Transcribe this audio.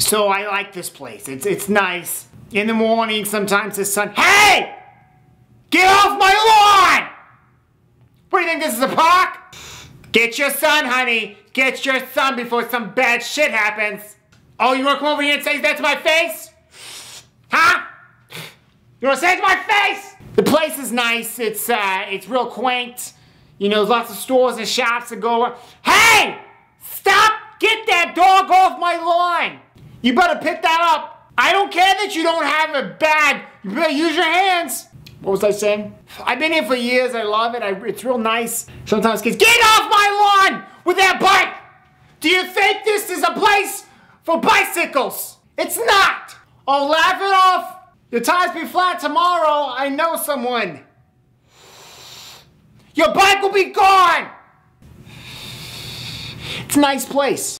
So I like this place. It's nice. In the morning, sometimes the sun... Hey! Get off my lawn! What, do you think this is a park? Get your son, honey. Get your son before some bad shit happens. Oh, you wanna come over here and say that to my face? Huh? You wanna say it to my face? The place is nice. It's real quaint. You know, there's lots of stores and shops that go... Hey! Stop! Get that dog off my lawn! You better pick that up. I don't care that you don't have a bag. You better use your hands. What was I saying? I've been here for years. I love it. It's real nice. Sometimes kids, get off my lawn with that bike! Do you think this is a place for bicycles? It's not! Oh, laugh it off. Your tires be flat tomorrow. I know someone. Your bike will be gone. It's a nice place.